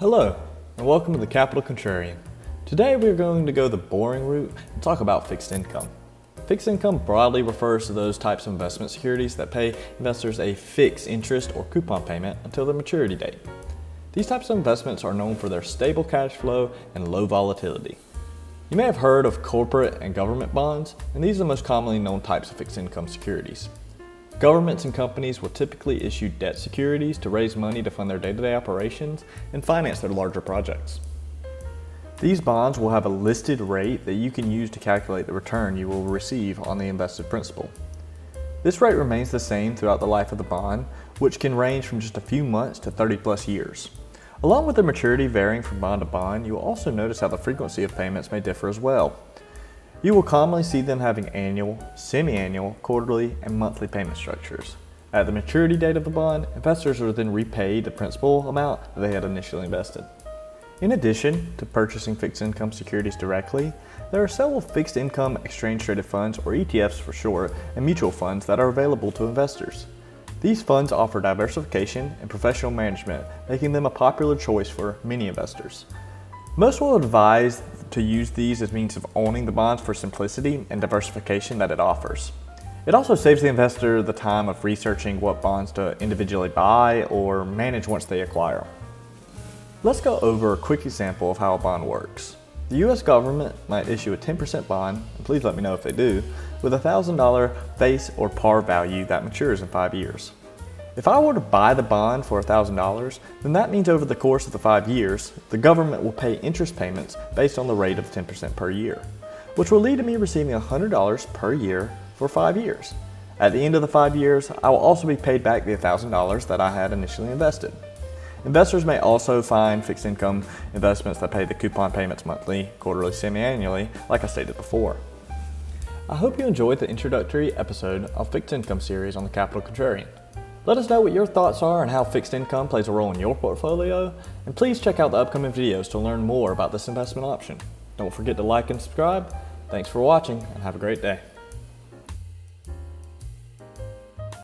Hello, and welcome to the Capital Contrarian. Today we're going to go the boring route and talk about fixed income. Fixed income broadly refers to those types of investment securities that pay investors a fixed interest or coupon payment until their maturity date. These types of investments are known for their stable cash flow and low volatility. You may have heard of corporate and government bonds, and these are the most commonly known types of fixed income securities. Governments and companies will typically issue debt securities to raise money to fund their day-to-day operations and finance their larger projects. These bonds will have a listed rate that you can use to calculate the return you will receive on the invested principal. This rate remains the same throughout the life of the bond, which can range from just a few months to 30-plus years. Along with the maturity varying from bond to bond, you will also notice how the frequency of payments may differ as well. You will commonly see them having annual, semi-annual, quarterly, and monthly payment structures. At the maturity date of the bond, investors are then repaid the principal amount that they had initially invested. In addition to purchasing fixed income securities directly, there are several fixed income exchange-traded funds, or ETFs for short, and mutual funds that are available to investors. These funds offer diversification and professional management, making them a popular choice for many investors. Most will advise to use these as means of owning the bonds for simplicity and diversification that it offers. It also saves the investor the time of researching what bonds to individually buy or manage once they acquire. Let's go over a quick example of how a bond works. The U.S. government might issue a 10% bond, and please let me know if they do, with a $1,000 face or par value that matures in 5 years. If I were to buy the bond for $1,000, then that means over the course of the 5 years, the government will pay interest payments based on the rate of 10% per year, which will lead to me receiving $100 per year for 5 years. At the end of the 5 years, I will also be paid back the $1,000 that I had initially invested. Investors may also find fixed income investments that pay the coupon payments monthly, quarterly, semi-annually, like I stated before. I hope you enjoyed the introductory episode of Fixed Income series on the Capital Contrarian. Let us know what your thoughts are and how fixed income plays a role in your portfolio, and please check out the upcoming videos to learn more about this investment option. Don't forget to like and subscribe. Thanks for watching, and have a great day.